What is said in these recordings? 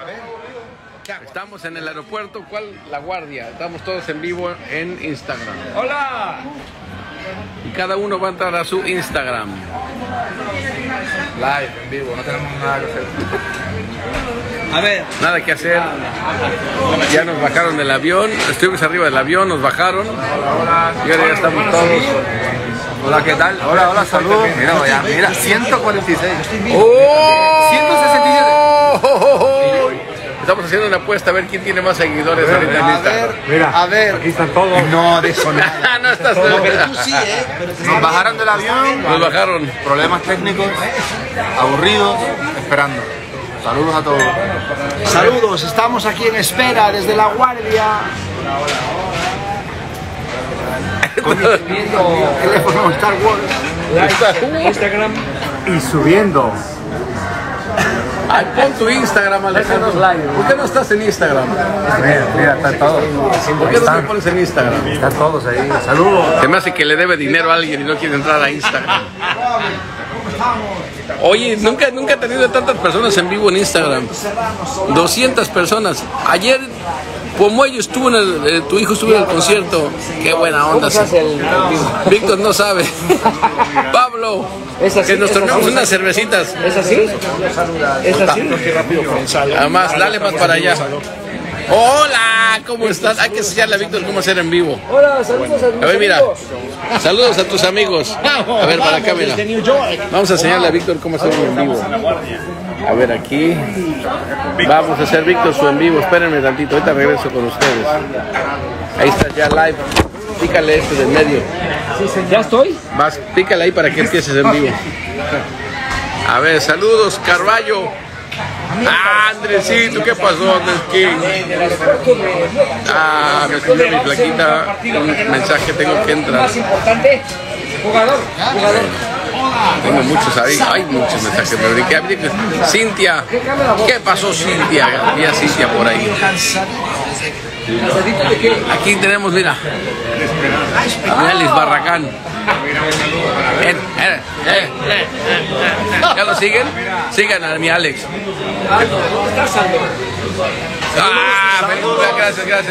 A ver. Estamos en el aeropuerto, ¿cuál? La Guardia. Estamos todos en vivo en Instagram. ¡Hola! Y cada uno va a entrar a su Instagram. Live, en vivo, no tenemos nada que hacer. A ver. Nada que hacer. Ya nos bajaron del avión. Estuvimos arriba del avión, nos bajaron. Y ahora ya estamos todos. Hola, ¿qué tal? Hola, hola, saludos. Mira, ya, mira, 146. ¡Oh! 167. Estamos haciendo una apuesta a ver quién tiene más seguidores ahorita en Instagram. Mira, a ver. Aquí están todos. No, de eso nada. No estás todo. Pero tú sí, ¿eh? Nos bajaron del avión. Nos bajaron. Problemas técnicos, aburridos, esperando. Saludos a todos. Saludos, estamos aquí en espera desde La Guardia. Conectando el teléfono Star Wars. Instagram. Y subiendo. Ay, pon tu Instagram, Alejandro. ¿Por qué no estás en Instagram? Mira, mira, está todo. ¿Por qué no te pones en Instagram? Están todos ahí. Saludos. Se me hace que le debe dinero a alguien y no quiere entrar a Instagram. Oye, nunca he tenido tantas personas en vivo en Instagram. 200 personas. Ayer, como ellos, tu hijo estuvo en el concierto. Qué buena onda. Víctor no sabe. Pablo, que nos tomemos unas cervecitas. ¿Es así? ¿Es así? Además, dale más para allá. Hola, ¿cómo estás? Hay que enseñarle a Víctor cómo hacer en vivo. Hola, saludos a mis amigos. A ver, mira, saludos a tus amigos. A ver, para acá, mira. Vamos a enseñarle a Víctor cómo hacer en vivo. A ver, aquí. Vamos a hacer Víctor su en vivo. Espérenme tantito, ahorita regreso con ustedes. Ahí está ya live. Pícale este del medio. ¿Ya estoy? Más, pícale ahí para que empieces en vivo. A ver, saludos, Carballo. Ah, Andresito, ¿qué pasó, Andres King? Ah, me escribió mi plaquita. Un mensaje, tengo que entrar. Más importante, jugador. Tengo muchos ahí, hay muchos mensajes. Cintia, ¿qué pasó, Cintia? Vi a Cintia por ahí. Aquí tenemos, mira, Andres Barrancán. ¿Ya lo siguen? Sigan a mi Alex. Ah,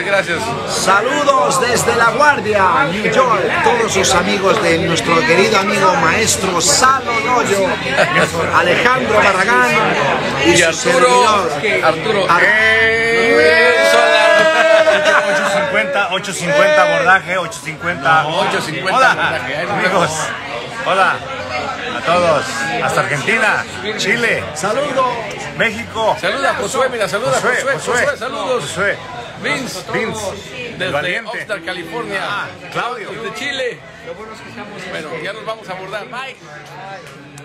gracias. Saludos desde La Guardia, New York. Todos sus amigos de nuestro querido amigo maestro Salo Loyo, Alejandro Barrancán y Arturo. 850 abordaje, 850. No, 850. Hola, amigos. Hola a todos. Hasta Argentina, Chile. Saludos. México. Saluda a Josué, mira, saluda a Josué. Saludos. Josué. Vince. Desde Offstar, California. Claudio. Desde Chile. Bueno, ya nos vamos a abordar. Bye.